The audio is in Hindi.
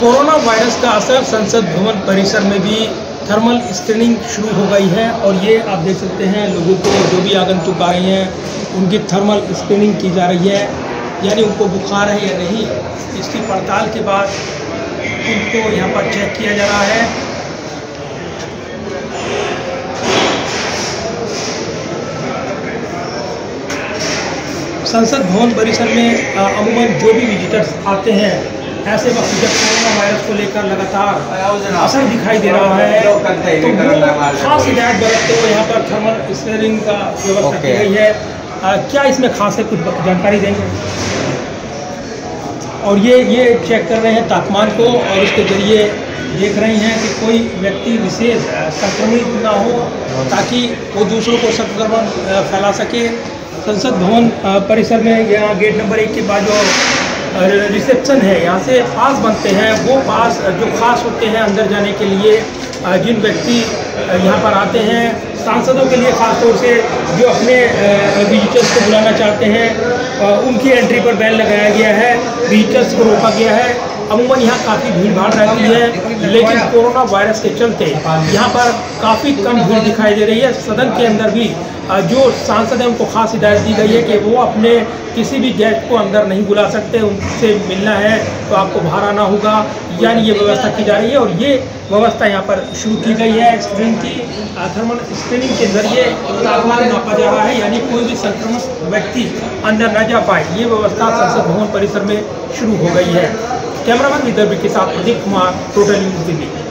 कोरोना वायरस का असर संसद भवन परिसर में भी थर्मल स्क्रीनिंग शुरू हो गई है और ये आप देख सकते हैं लोगों को जो भी आगंतुक आए हैं उनकी थर्मल स्क्रीनिंग की जा रही है, यानी उनको बुखार है या नहीं इसकी पड़ताल के बाद उनको यहाँ पर चेक किया जा रहा है। संसद भवन परिसर में अमूमन जो भी विजिटर्स आते हैं ऐसे वक्त जब कोरोना वायरस को लेकर लगातार असर दिखाई दे रहा है तो खास हिदायत बरतते हुए यहाँ पर थर्मल स्क्रीनिंग का व्यवस्था की गई है। क्या इसमें खास है कुछ जानकारी देंगे? और ये चेक कर रहे हैं तापमान को और उसके जरिए देख रहे हैं कि कोई व्यक्ति विशेष संक्रमित ना हो ताकि वो दूसरों को संक्रमण फैला सके। संसद भवन परिसर में यहाँ गेट नंबर 1 के बाद जो रिसेप्शन है यहाँ से पास बनते हैं, वो पास जो खास होते हैं अंदर जाने के लिए जिन व्यक्ति यहाँ पर आते हैं, सांसदों के लिए खासतौर से जो अपने विजिटर्स को बुलाना चाहते हैं उनकी एंट्री पर बैन लगाया गया है, विजिटर्स को रोका गया है। अमूमन यहाँ काफ़ी भीड़ भाड़ रहती है लेकिन कोरोना वायरस के चलते यहाँ पर काफ़ी कम भीड़ दिखाई दे रही है। सदन के अंदर भी जो सांसद हैं उनको खास हिदायत दी गई है कि वो अपने किसी भी गेस्ट को अंदर नहीं बुला सकते, उनसे मिलना है तो आपको बाहर आना होगा, यानी ये व्यवस्था की जा रही है। और ये व्यवस्था यहाँ पर शुरू की गई है स्क्रीन की, थर्मल स्क्रीनिंग के जरिए तापमान नापा जा रहा है, यानी कोई भी संक्रमित व्यक्ति अंदर न जा पाए, ये व्यवस्था संसद भवन परिसर में शुरू हो गई है। कैमरामैन विदर्भ के साथ प्रदीप कुमार, टोटल न्यूज़ दिल्ली।